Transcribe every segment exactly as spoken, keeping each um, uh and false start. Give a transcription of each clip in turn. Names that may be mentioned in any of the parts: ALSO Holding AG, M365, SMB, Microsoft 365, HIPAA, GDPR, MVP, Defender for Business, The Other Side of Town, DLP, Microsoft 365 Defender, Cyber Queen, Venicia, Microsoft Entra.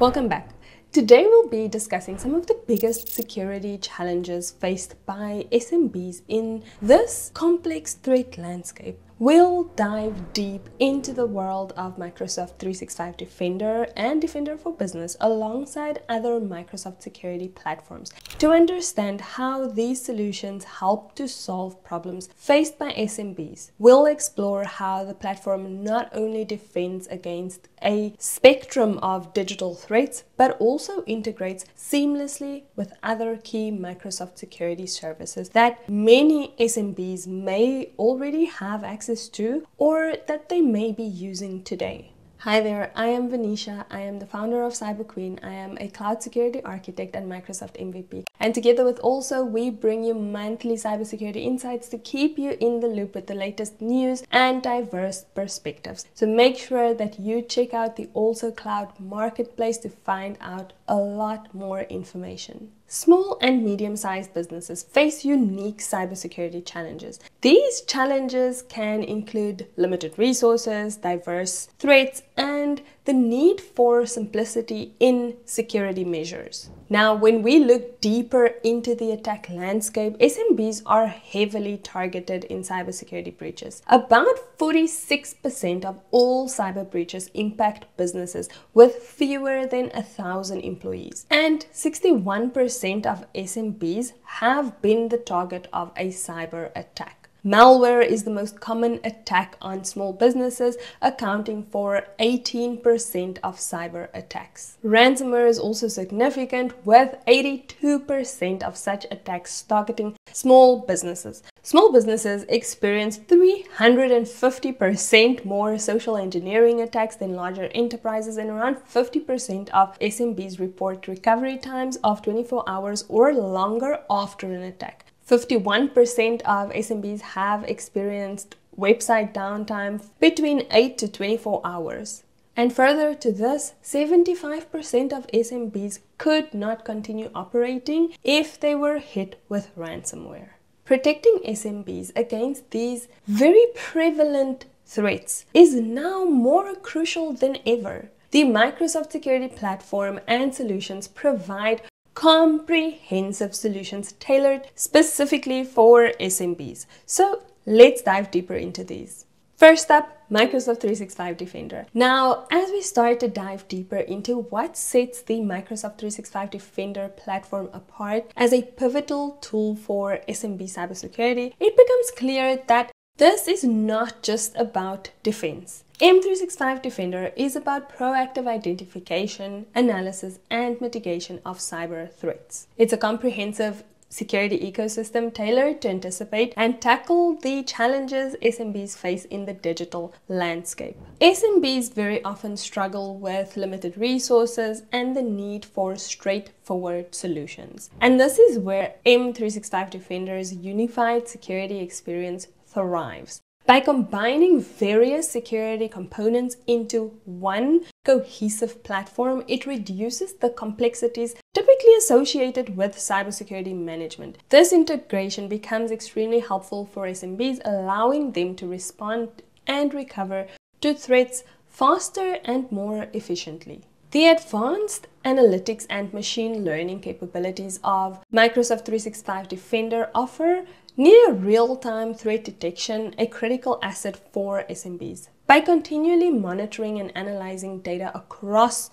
Welcome back. Today we'll be discussing some of the biggest security challenges faced by S M Bs in this complex threat landscape. We'll dive deep into the world of Microsoft three sixty-five Defender and Defender for Business alongside other Microsoft security platforms to understand how these solutions help to solve problems faced by S M Bs. We'll explore how the platform not only defends against a spectrum of digital threats, but also integrates seamlessly with other key Microsoft security services that many S M Bs may already have access to to or that they may be using today. Hi there, I am Venicia. I am the founder of Cyber Queen. I am a cloud security architect and Microsoft M V P. And together with ALSO, we bring you monthly cybersecurity insights to keep you in the loop with the latest news and diverse perspectives. So make sure that you check out the ALSO Cloud Marketplace to find out a lot more information. Small and medium-sized businesses face unique cybersecurity challenges. These challenges can include limited resources, diverse threats, and the need for simplicity in security measures. Now, when we look deeper into the attack landscape, S M Bs are heavily targeted in cybersecurity breaches. About forty-six percent of all cyber breaches impact businesses with fewer than one thousand employees, and sixty-one percent of S M Bs have been the target of a cyber attack. Malware is the most common attack on small businesses, accounting for eighteen percent of cyber attacks. Ransomware is also significant, with eighty-two percent of such attacks targeting small businesses. Small businesses experience three hundred fifty percent more social engineering attacks than larger enterprises, and around fifty percent of S M Bs report recovery times of twenty-four hours or longer after an attack. fifty-one percent of S M Bs have experienced website downtime between eight to twenty-four hours. And further to this, seventy-five percent of S M Bs could not continue operating if they were hit with ransomware. Protecting S M Bs against these very prevalent threats is now more crucial than ever. The Microsoft Security Platform and solutions provide comprehensive solutions tailored specifically for S M Bs. So let's dive deeper into these. First up, Microsoft three sixty-five Defender. Now, as we start to dive deeper into what sets the Microsoft three sixty-five Defender platform apart as a pivotal tool for S M B cybersecurity, it becomes clear that this is not just about defense. M three sixty-five Defender is about proactive identification, analysis, and mitigation of cyber threats. It's a comprehensive security ecosystem tailored to anticipate and tackle the challenges S M Bs face in the digital landscape. S M Bs very often struggle with limited resources and the need for straightforward solutions. And this is where M three sixty-five Defender's unified security experience thrives by combining various security components into one cohesive platform. It reduces the complexities typically associated with cybersecurity management. This integration becomes extremely helpful for S M Bs, allowing them to respond and recover to threats faster and more efficiently. The advanced analytics and machine learning capabilities of Microsoft three sixty-five Defender offer near real-time threat detection, a critical asset for S M Bs. By continually monitoring and analyzing data across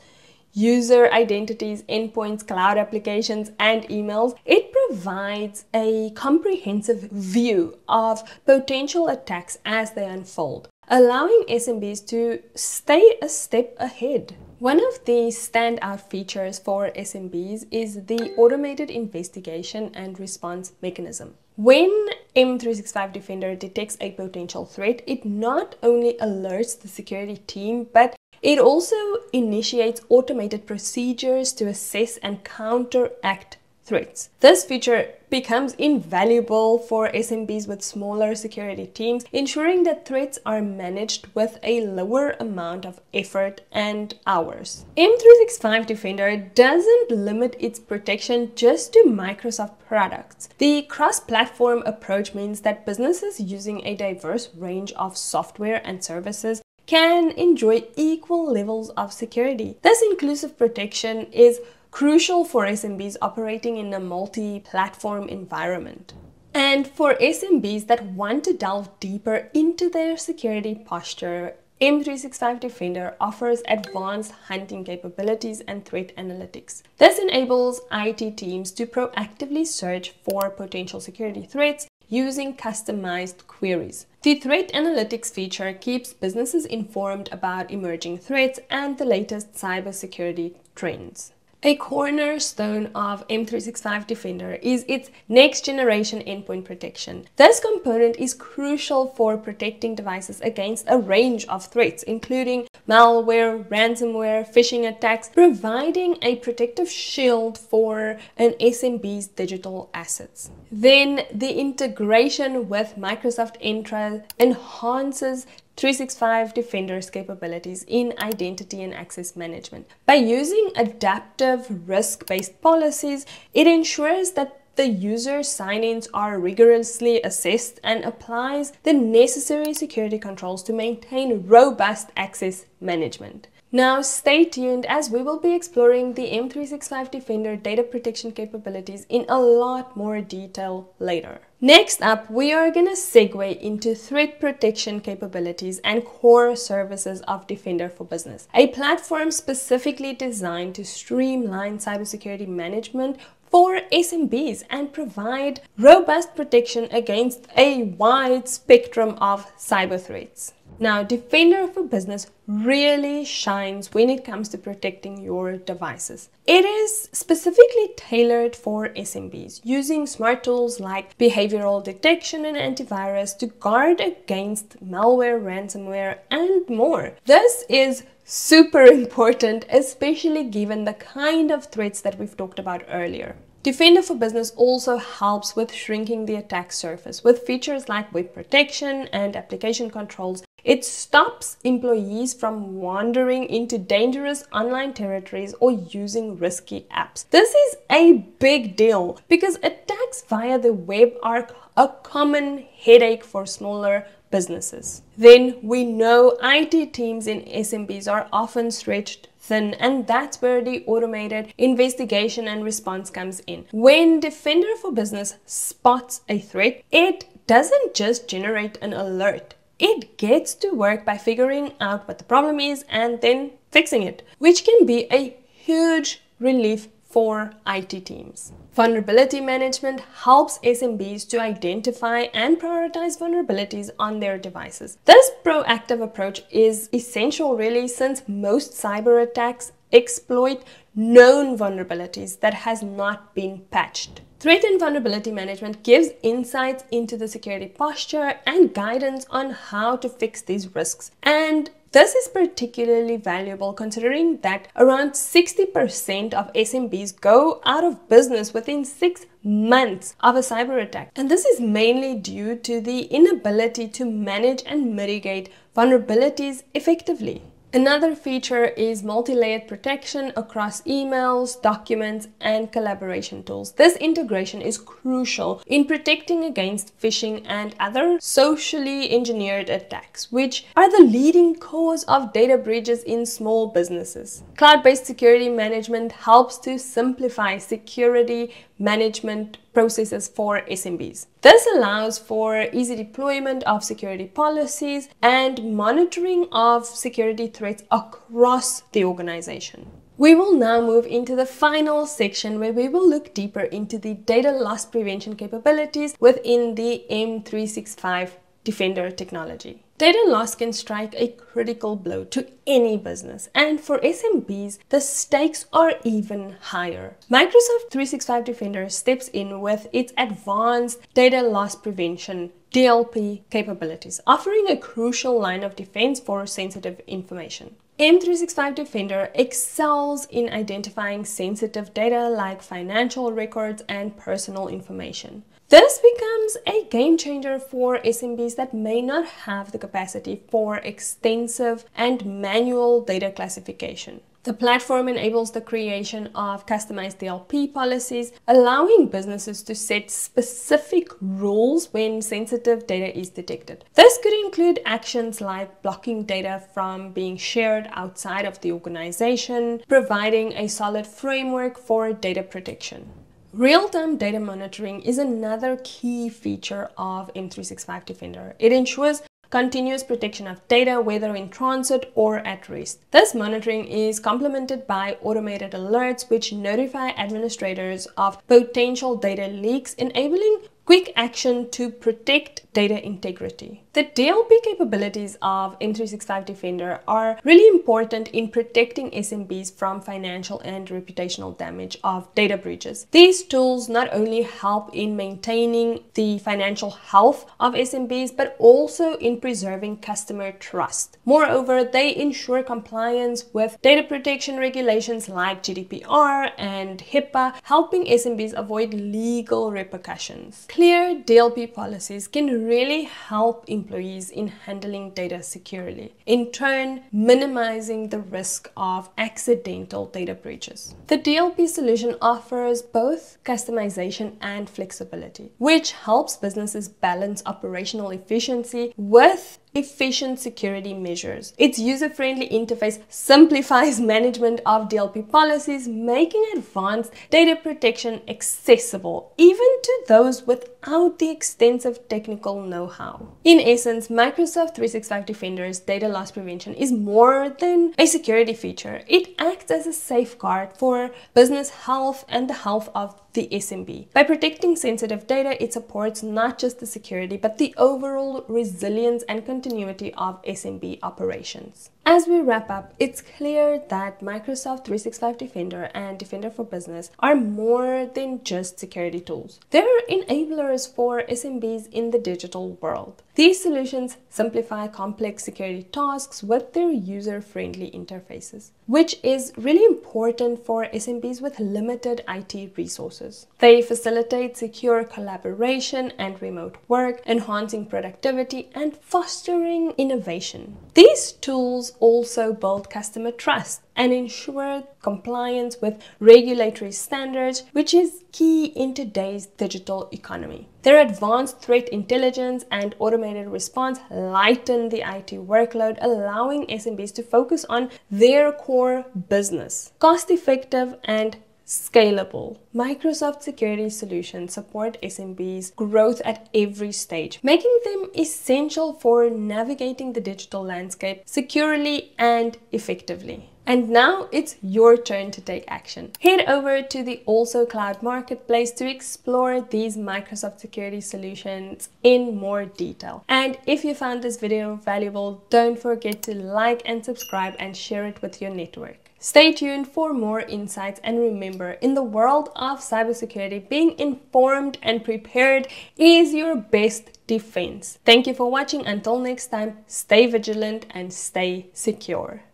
user identities, endpoints, cloud applications, and emails, it provides a comprehensive view of potential attacks as they unfold, allowing S M Bs to stay a step ahead. One of the standout features for S M Bs is the automated investigation and response mechanism. When M three sixty-five Defender detects a potential threat, it not only alerts the security team, but it also initiates automated procedures to assess and counteract threats. This feature becomes invaluable for S M Bs with smaller security teams, ensuring that threats are managed with a lower amount of effort and hours. M three sixty-five Defender doesn't limit its protection just to Microsoft products. The cross-platform approach means that businesses using a diverse range of software and services can enjoy equal levels of security. This inclusive protection is crucial for S M Bs operating in a multi-platform environment, and for S M Bs that want to delve deeper into their security posture, M three sixty-five Defender offers advanced hunting capabilities and threat analytics. This enables I T teams to proactively search for potential security threats using customized queries. The Threat Analytics feature keeps businesses informed about emerging threats and the latest cybersecurity trends. A cornerstone of M three sixty-five Defender is its next-generation endpoint protection. This component is crucial for protecting devices against a range of threats, including malware, ransomware, phishing attacks, providing a protective shield for an S M B's digital assets. Then, the integration with Microsoft Entra enhances three sixty-five Defender's capabilities in identity and access management. By using adaptive risk-based policies, it ensures that the user sign-ins are rigorously assessed and applies the necessary security controls to maintain robust access management. Now stay tuned, as we will be exploring the M three sixty-five Defender data protection capabilities in a lot more detail later. Next up, we are going to segue into threat protection capabilities and core services of Defender for Business, a platform specifically designed to streamline cybersecurity management for S M Bs and provide robust protection against a wide spectrum of cyber threats. Now, Defender for Business really shines when it comes to protecting your devices. It is specifically tailored for S M Bs, using smart tools like behavioral detection and antivirus to guard against malware, ransomware, and more. This is super important, especially given the kind of threats that we've talked about earlier. Defender for Business also helps with shrinking the attack surface with features like web protection and application controls. It stops employees from wandering into dangerous online territories or using risky apps. This is a big deal because attacks via the web are a common headache for smaller businesses. Then we know I T teams in S M Bs are often stretched thin, and that's where the automated investigation and response comes in. When Defender for Business spots a threat, it doesn't just generate an alert. It gets to work by figuring out what the problem is and then fixing it, which can be a huge relief for I T teams. Vulnerability management helps S M Bs to identify and prioritize vulnerabilities on their devices. This proactive approach is essential, really, since most cyber attacks exploit known vulnerabilities that has not been patched. Threat and vulnerability management gives insights into the security posture and guidance on how to fix these risks. And this is particularly valuable considering that around sixty percent of S M Bs go out of business within six months of a cyber attack. And this is mainly due to the inability to manage and mitigate vulnerabilities effectively. Another feature is multi-layered protection across emails, documents, and collaboration tools. This integration is crucial in protecting against phishing and other socially engineered attacks, which are the leading cause of data breaches in small businesses. Cloud-based security management helps to simplify security management processes for S M Bs. This allows for easy deployment of security policies and monitoring of security threats across the organization. We will now move into the final section where we will look deeper into the data loss prevention capabilities within the M three sixty-five Defender technology. Data loss can strike a critical blow to any business, and for S M Bs, the stakes are even higher. Microsoft three sixty-five Defender steps in with its advanced data loss prevention D L P capabilities, offering a crucial line of defense for sensitive information. M three sixty-five Defender excels in identifying sensitive data like financial records and personal information. This becomes a game changer for S M Bs that may not have the capacity for extensive and manual data classification. The platform enables the creation of customized D L P policies, allowing businesses to set specific rules when sensitive data is detected. This could include actions like blocking data from being shared outside of the organization, providing a solid framework for data protection. Real-time data monitoring is another key feature of M three sixty-five Defender. It ensures continuous protection of data, whether in transit or at rest. This monitoring is complemented by automated alerts, which notify administrators of potential data leaks, enabling quick action to protect data integrity. The D L P capabilities of M three sixty-five Defender are really important in protecting S M Bs from financial and reputational damage of data breaches. These tools not only help in maintaining the financial health of S M Bs, but also in preserving customer trust. Moreover, they ensure compliance with data protection regulations like G D P R and HIPAA, helping S M Bs avoid legal repercussions. Clear D L P policies can really help employees in handling data securely, in turn minimizing the risk of accidental data breaches. The D L P solution offers both customization and flexibility, which helps businesses balance operational efficiency with efficient security measures. Its user-friendly interface simplifies management of D L P policies, making advanced data protection accessible even to those without the extensive technical know-how. In essence, Microsoft three sixty-five Defender's data loss prevention is more than a security feature. It acts as a safeguard for business health and the health of the S M B. By protecting sensitive data, it supports not just the security, but the overall resilience and continuity of S M B operations. As we wrap up, it's clear that Microsoft three sixty-five Defender and Defender for Business are more than just security tools. They're enablers for S M Bs in the digital world. These solutions simplify complex security tasks with their user-friendly interfaces, which is really important for S M Bs with limited I T resources. They facilitate secure collaboration and remote work, enhancing productivity and fostering innovation. These tools also build customer trust and ensure compliance with regulatory standards, which is key in today's digital economy. Their advanced threat intelligence and automated response lighten the I T workload, allowing S M Bs to focus on their core business. Cost-effective and scalable, Microsoft security solutions support S M Bs' growth at every stage, making them essential for navigating the digital landscape securely and effectively. And now it's your turn to take action. Head over to the ALSO Cloud Marketplace to explore these Microsoft security solutions in more detail. And if you found this video valuable, don't forget to like and subscribe and share it with your network. Stay tuned for more insights, and remember, in the world of cybersecurity, being informed and prepared is your best defense. Thank you for watching. Until next time, stay vigilant and stay secure.